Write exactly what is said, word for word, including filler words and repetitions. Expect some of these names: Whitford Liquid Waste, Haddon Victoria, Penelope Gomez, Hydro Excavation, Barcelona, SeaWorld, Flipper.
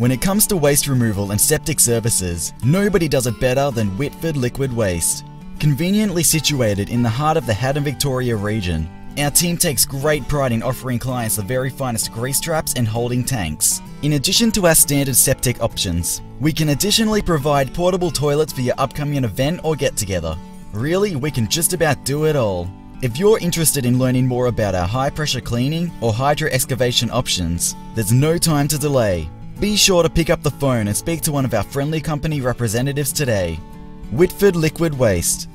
When it comes to waste removal and septic services, nobody does it better than Whitford Liquid Waste. Conveniently situated in the heart of the Haddon Victoria region, our team takes great pride in offering clients the very finest grease traps and holding tanks. In addition to our standard septic options, we can additionally provide portable toilets for your upcoming event or get-together. Really, we can just about do it all. If you're interested in learning more about our high-pressure cleaning or hydro-excavation options, there's no time to delay. Be sure to pick up the phone and speak to one of our friendly company representatives today. Whitford Liquid Waste.